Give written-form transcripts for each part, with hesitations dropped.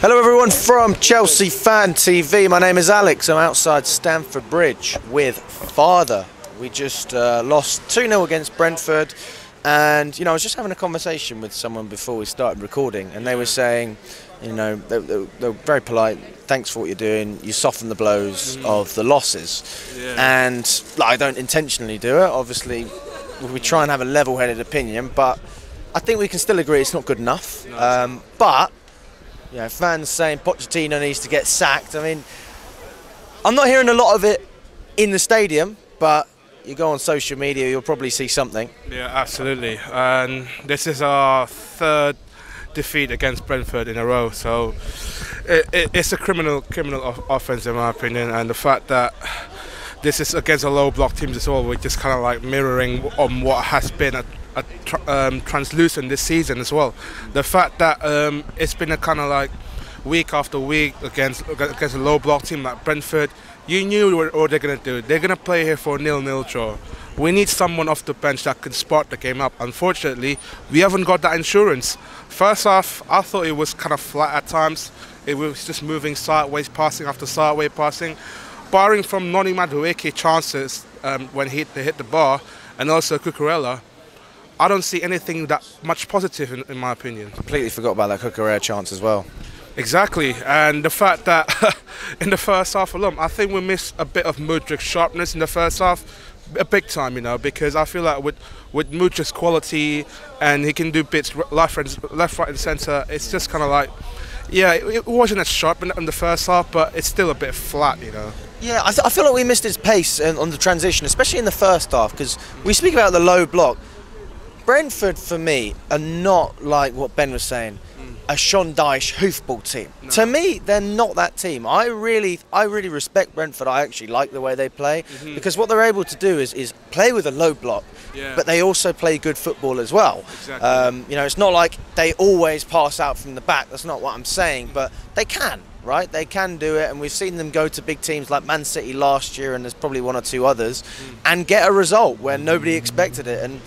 Hello everyone from Chelsea Fan TV. My name is Alex. I'm outside Stamford Bridge with Father. We just lost 2-0 against Brentford, and I was just having a conversation with someone before we started recording, and they were saying, they were very polite. Thanks for what you're doing. You soften the blows of the losses, and I don't intentionally do it. Obviously, we try and have a level-headed opinion, but I think we can still agree it's not good enough. But fans saying Pochettino needs to get sacked. I mean, I'm not hearing a lot of it in the stadium, but you go on social media, you'll probably see something. Yeah, absolutely. And this is our third defeat against Brentford in a row, so it's a criminal offence in my opinion. And the fact that this is against a low block team as well, we're just kind of like mirroring on what has been translucent this season as well. The fact that it's been a kind of like week after week against a low block team like Brentford, you knew what they're going to do. They're going to play here for a 0-0 draw. We need someone off the bench that can spark the game up. Unfortunately, we haven't got that insurance. First half, I thought it was kind of flat at times. It was just moving sideways passing after sideways passing. Barring from Noni Madueke chances when they hit the bar, and also Kukurela, I don't see anything that much positive in my opinion. Completely forgot about that Kukurela chance as well. Exactly, and the fact that in the first half alone, I think we missed a bit of Mudryk's sharpness in the first half, a big time, because I feel like with Mudryk's quality, and he can do bits left, right and centre, it's just kind of like, yeah, it wasn't as sharp in the first half, but it's still a bit flat, Yeah, I feel like we missed his pace on the transition, especially in the first half, because we speak about the low block. Brentford, for me, are not like what Ben was saying, a Sean Dyche hoofball team. No. To me, they're not that team. I really respect Brentford. I actually like the way they play, because what they're able to do is play with a low block, but they also play good football as well. Exactly. It's not like they always pass out from the back. That's not what I'm saying, but they can. Right, they can do it, and we've seen them go to big teams like Man City last year, and there's probably one or two others, and get a result where nobody expected it. And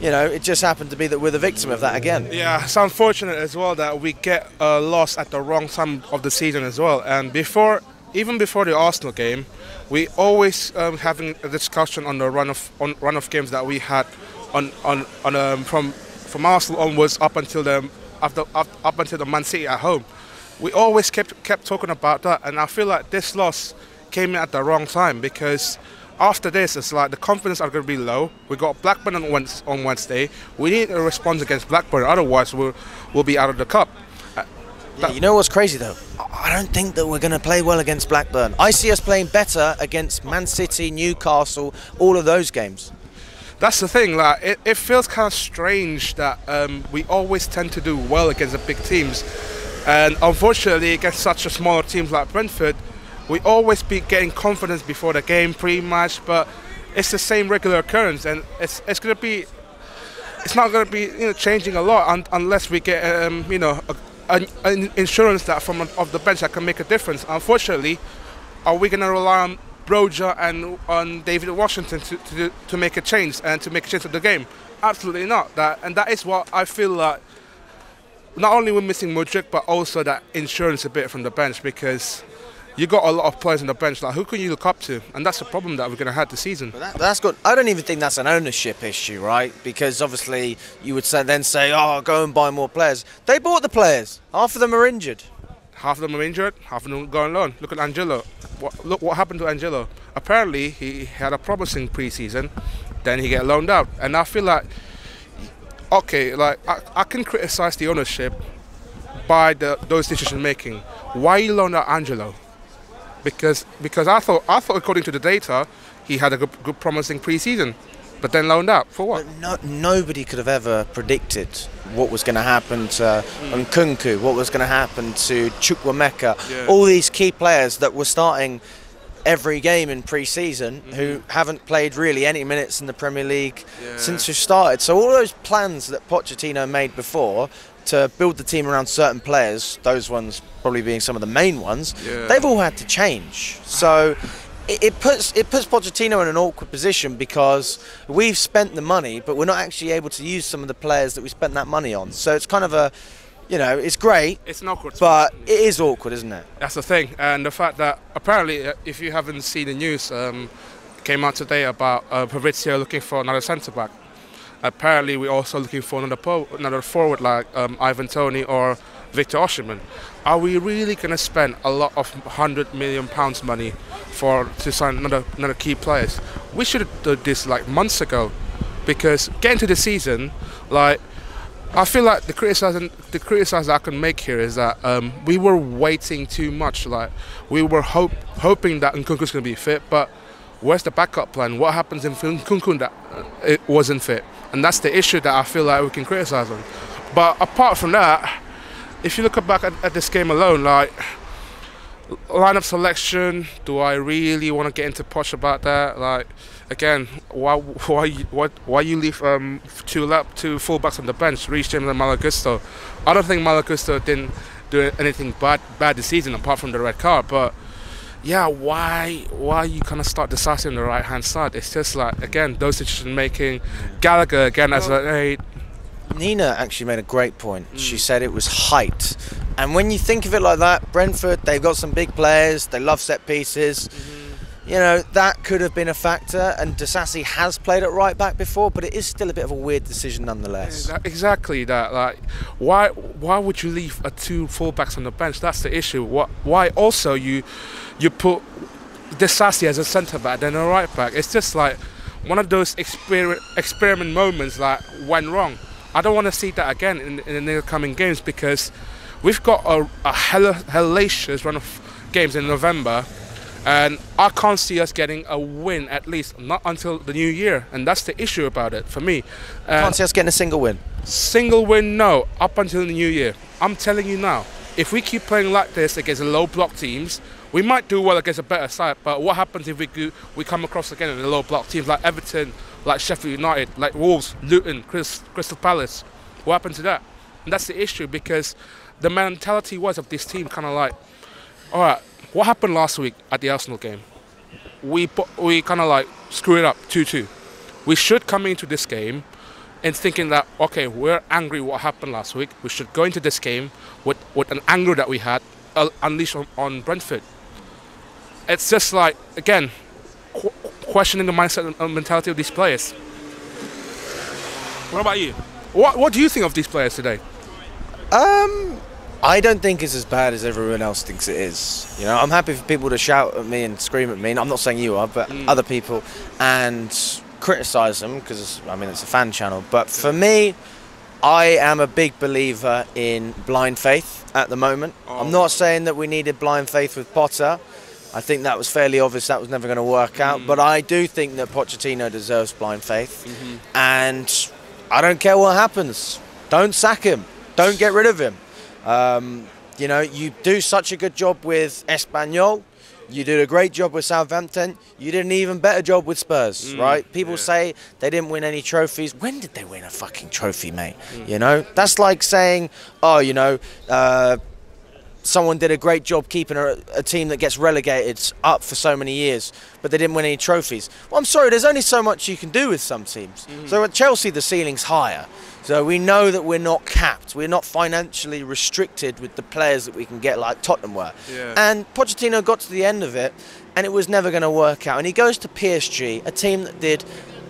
it just happened to be that we're the victim of that again. Yeah, it's unfortunate as well that we get lost at the wrong time of the season as well. And even before the Arsenal game, we always having a discussion on the run of games that we had from Arsenal onwards up until the Man City at home. We always kept talking about that, and I feel like this loss came in at the wrong time, because after this, it's like the confidence are going to be low. We got Blackburn on Wednesday. We need a response against Blackburn, otherwise we'll be out of the cup. Yeah, you know what's crazy though? I don't think that we're going to play well against Blackburn. I see us playing better against Man City, Newcastle, all of those games. That's the thing, like it feels kind of strange that we always tend to do well against the big teams. And unfortunately, against such a smaller team like Brentford, we always be getting confidence before the game, pre-match. But it's the same regular occurrence, and it's not going to be changing a lot unless we get an insurance that from off the bench that can make a difference. Unfortunately, are we going to rely on Broja and on David Washington to make a change and to make a change of the game? Absolutely not. That is what I feel like. Not only we're missing Mudryk, but also that insurance a bit from the bench, because you got a lot of players on the bench. Like, who can you look up to? And that's the problem that we're going to have this season. But that's good. I don't even think that's an ownership issue, right? Because obviously you would then say, oh, go and buy more players. They bought the players. Half of them are injured. Half of them are injured. Half of them go on loan. Look at Angelo. Look what happened to Angelo. Apparently he had a promising pre-season. Then he got loaned out, and I feel like. Okay, like I can criticise the ownership by those decision making. Why you loan out Angelo? Because I thought according to the data he had a good promising pre-season, but then loaned out for what? But nobody could have ever predicted what was going to happen to Nkunku, what was going to happen to Chukwameka, all these key players that were starting every game in pre-season, who haven't played really any minutes in the Premier League since we've started. So all those plans that Pochettino made before to build the team around certain players, those ones probably being some of the main ones, they've all had to change. So it puts Pochettino in an awkward position, because we've spent the money, but we're not actually able to use some of the players that we spent that money on. So it's kind of a you know, it's great. It's an awkward spot, but it is awkward, isn't it? That's the thing. And the fact that apparently, if you haven't seen the news, came out today about Fabrizio looking for another centre-back. Apparently, we're also looking for another forward like Ivan Toney or Victor Osimhen. Are we really going to spend a lot of £100 million money to sign another key players? We should have done this like months ago, because getting to the season, like, I feel like the criticism I can make here is that we were waiting too much. Like, we were hoping that Nkunku's going to be fit, but where's the backup plan? What happens if Nkunku it wasn't fit? And that's the issue that I feel like we can criticise on. But apart from that, if you look back at this game alone, like, lineup selection, do I really want to get into Poch about that? Like, again, why you leave two fullbacks on the bench, Rhys James and Malagusto? I don't think Malagusto didn't do anything bad this season apart from the red card, but yeah, why you kind of start Disasi on the right hand side? It's just like, again, those decision making. Gallagher again as an 8. Nina actually made a great point. She said it was height. And when you think of it like that, Brentford, they've got some big players, they love set pieces. You know, that could have been a factor, and Disasi has played at right back before, but it is still a bit of a weird decision nonetheless. Yeah, exactly that. Like, why would you leave two fullbacks on the bench? That's the issue. Why also you put Disasi as a centre back then a right back? It's just like one of those experiment moments that went wrong. I don't want to see that again in the coming games, because we've got a hellacious run of games in November, and I can't see us getting a win, at least not until the new year, and that's the issue about it for me. Can't see us getting a single win. Single win, no, up until the new year. I'm telling you now, if we keep playing like this against low block teams, we might do well against a better side, but what happens if we come across again in the low block teams like Everton, like Sheffield United, like Wolves, Luton, Crystal Palace? What happened to that? And that's the issue, because the mentality was of this team kind of like, all right, what happened last week at the Arsenal game? We kind of like screwed it up 2-2. We should come into this game and thinking that, okay, we're angry what happened last week. We should go into this game with an anger that we had unleashed on Brentford. It's just like, again, questioning the mindset and mentality of these players. What about you? What do you think of these players today? I don't think it's as bad as everyone else thinks it is. You know, I'm happy for people to shout at me and scream at me, and I'm not saying you are, but other people, and criticise them, because, I mean, it's a fan channel. But for me, I am a big believer in blind faith at the moment. I'm not saying that we needed blind faith with Potter. I think that was fairly obvious that was never going to work out. But I do think that Pochettino deserves blind faith. And I don't care what happens. Don't sack him. Don't get rid of him. You know, you do such a good job with Espanyol. You did a great job with Southampton. You did an even better job with Spurs, right? People say they didn't win any trophies. When did they win a fucking trophy, mate? You know, that's like saying, oh, you know, someone did a great job keeping a team that gets relegated up for so many years, but they didn't win any trophies. Well, I'm sorry, there's only so much you can do with some teams. So at Chelsea, the ceiling's higher. So we know that we're not capped. We're not financially restricted with the players that we can get like Tottenham were. And Pochettino got to the end of it, and it was never going to work out. And he goes to PSG, a team that did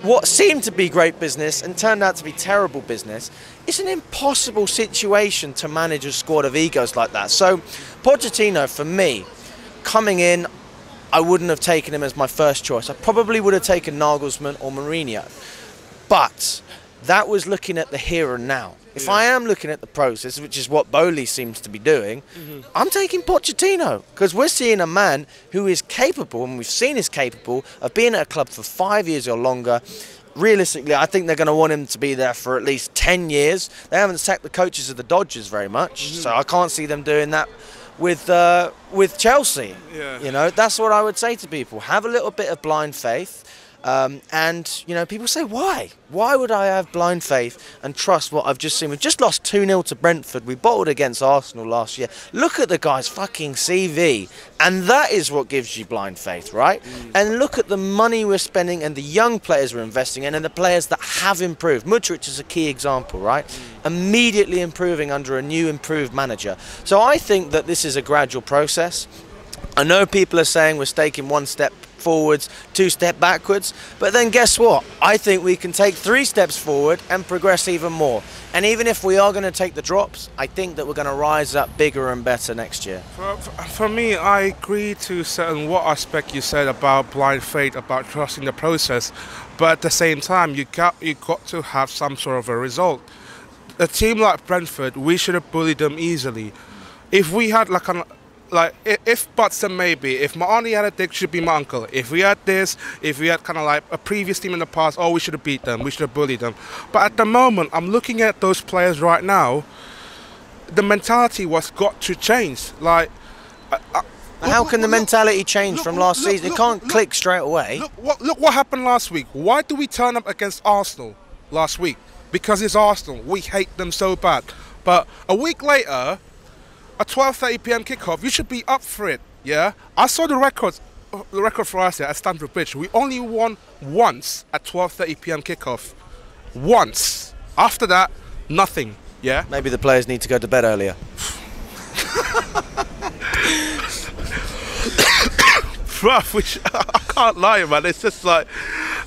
what seemed to be great business and turned out to be terrible business. It's an impossible situation to manage a squad of egos like that. So Pochettino, for me, coming in, I wouldn't have taken him as my first choice. I probably would have taken Nagelsmann or Mourinho. But that was looking at the here and now. If I am looking at the process, which is what Bowley seems to be doing, I'm taking Pochettino, because we're seeing a man who is capable, and we've seen is capable, of being at a club for 5 years or longer. Realistically, I think they're going to want him to be there for at least 10 years. They haven't sacked the coaches of the Dodgers very much, so I can't see them doing that with Chelsea. You know, that's what I would say to people. Have a little bit of blind faith. And, you know, people say, why? Why would I have blind faith and trust what I've just seen? We've just lost 2-0 to Brentford. We bottled against Arsenal last year. Look at the guy's fucking CV. And that is what gives you blind faith, right? And look at the money we're spending and the young players we're investing in and the players that have improved. Mudryk is a key example, right? Immediately improving under a new, improved manager. So I think that this is a gradual process. I know people are saying we're taking one step forwards, two step backwards, but then guess what? I think we can take three steps forward and progress even more. And even if we are going to take the drops, I think that we're going to rise up bigger and better next year. For me, I agree to certain what aspect you said about blind faith, about trusting the process, but at the same time, you got to have some sort of a result. A team like Brentford, we should have bullied them easily. If we had like an if buts and maybe, if my auntie had a dick, should be my uncle. If we had this, if we had kind of like a previous team in the past, oh, we should have beat them, we should have bullied them. But at the moment, I'm looking at those players right now, the mentality was got to change. Like, how can the mentality change from last season? It can't click straight away. Look what happened last week. Why do we turn up against Arsenal last week? Because it's Arsenal. We hate them so bad. But a week later, a 12:30 p.m. kickoff, you should be up for it, yeah? I saw the record for us here at Stamford Bridge. We only won once at 12:30 p.m. kickoff. Once. After that, nothing, yeah? Maybe the players need to go to bed earlier. Bruh, which I can't lie, man. It's just like,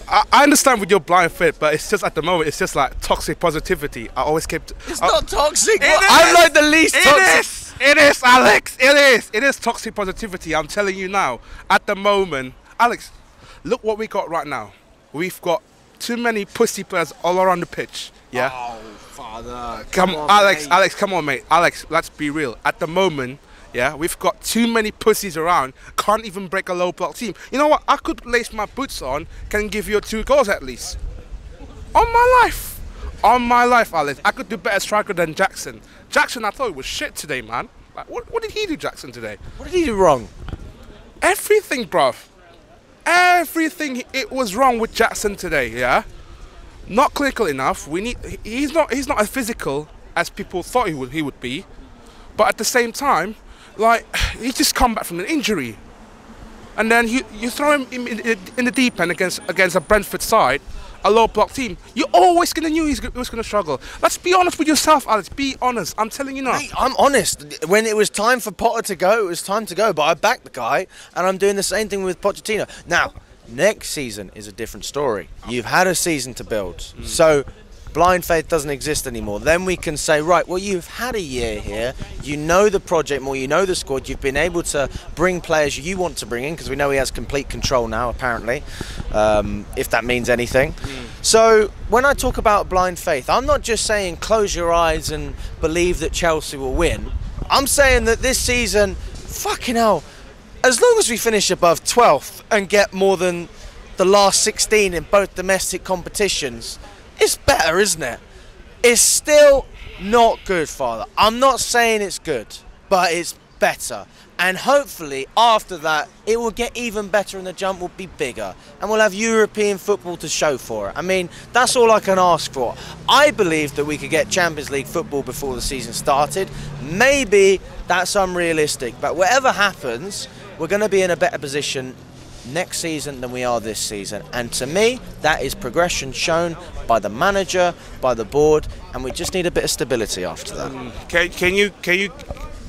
I understand with your blind faith, but it's just at the moment, it's just like toxic positivity. I always kept... It's not toxic. I'm like the least toxic. It is, Alex, it is. It is toxic positivity, I'm telling you now. At the moment, Alex, look what we got right now. We've got too many pussy players all around the pitch, yeah? Oh, father. Come on, Alex, mate. Alex, come on, mate. Alex, let's be real. At the moment, yeah, we've got too many pussies around, can't even break a low block team. You know what? I could lace my boots on, can give you 2 goals at least. On my life. On my life, Alex, I could do better striker than Jackson. Jackson, I thought he was shit today, man. Like, what did he do, Jackson, today? What did he do wrong? Everything, bruv. Everything. It was wrong with Jackson today, yeah? Not clinical enough. We need. He's not as physical as people thought he would be. But at the same time, like, he just come back from an injury. And then you throw him in the deep end against a Brentford side, a low block team. You always knew he was going to struggle. Let's be honest with yourself, Alex. Be honest. I'm telling you now. Mate, I'm honest. When it was time for Potter to go, it was time to go. But I backed the guy, and I'm doing the same thing with Pochettino. Now, next season is a different story. You've had a season to build. So blind faith doesn't exist anymore. Then we can say, right, well, you've had a year here. You know the project more. You know the squad. You've been able to bring players you want to bring in, because we know he has complete control now, apparently, if that means anything. So when I talk about blind faith, I'm not just saying close your eyes and believe that Chelsea will win. I'm saying that this season, fucking hell, as long as we finish above 12th and get more than the last 16 in both domestic competitions, it's better, isn't it? It's still not good, Father. I'm not saying it's good, but it's better. And hopefully, after that, it will get even better and the jump will be bigger. And we'll have European football to show for it. I mean, that's all I can ask for. I believe that we could get Champions League football before the season started. Maybe that's unrealistic. But whatever happens, we're going to be in a better position next season than we are this season, and to me that is progression shown by the manager, by the board, and we just need a bit of stability after that. Can you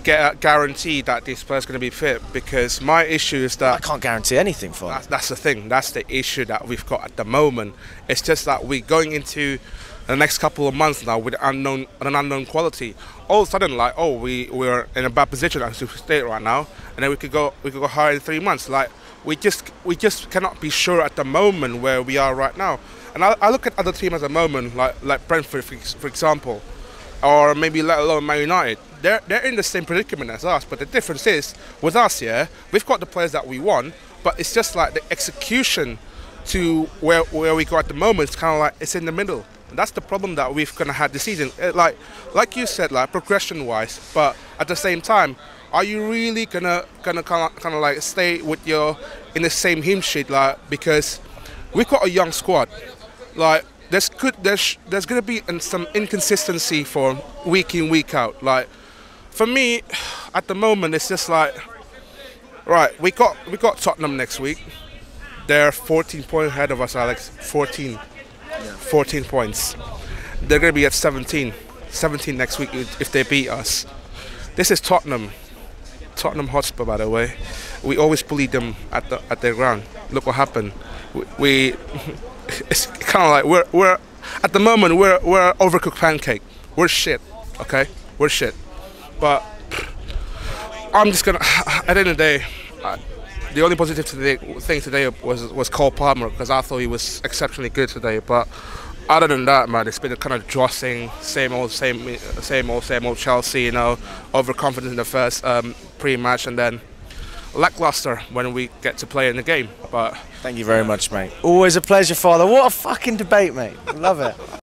get a guarantee that this player's going to be fit? Because my issue is that I can't guarantee anything for that. That's the thing, that's the issue that we've got at the moment. It's just that we're going into the next couple of months now with an unknown quality. All of a sudden, like, oh, we're in a bad position as we state right now, and then we could go higher in 3 months. Like, we just cannot be sure at the moment where we are right now. And I look at other teams at the moment, like Brentford, for example, or maybe let alone Man United. They're in the same predicament as us, but the difference is, with us, yeah, we've got the players that we want, but it's just like the execution to where we go at the moment, it's kind of like, it's in the middle. And that's the problem that we've kind of had this season. Like you said, like progression-wise, but at the same time, are you really gonna kind of like stay with in the same hymn sheet, like, because we've got a young squad. Like there's going to be some inconsistency for week in, week out. Like for me, at the moment, it's just like, right, we got Tottenham next week. They're 14 points ahead of us, Alex. 14. Yeah. 14 points. They're going to be at 17. 17 next week if they beat us. This is Tottenham. Tottenham Hotspur, by the way. We always bully them at their ground. Look what happened. It's kind of like we're at the moment we're overcooked pancake. We're shit. Okay, we're shit. But I'm just gonna, at the end of the day, the only positive thing today was Cole Palmer, because I thought he was exceptionally good today. But other than that, man, it's been a kind of drossing, same old Chelsea. You know, overconfident in the first pre-match, and then lackluster when we get to play in the game. But thank you very much, mate. Always a pleasure, Father. What a fucking debate, mate. Love it.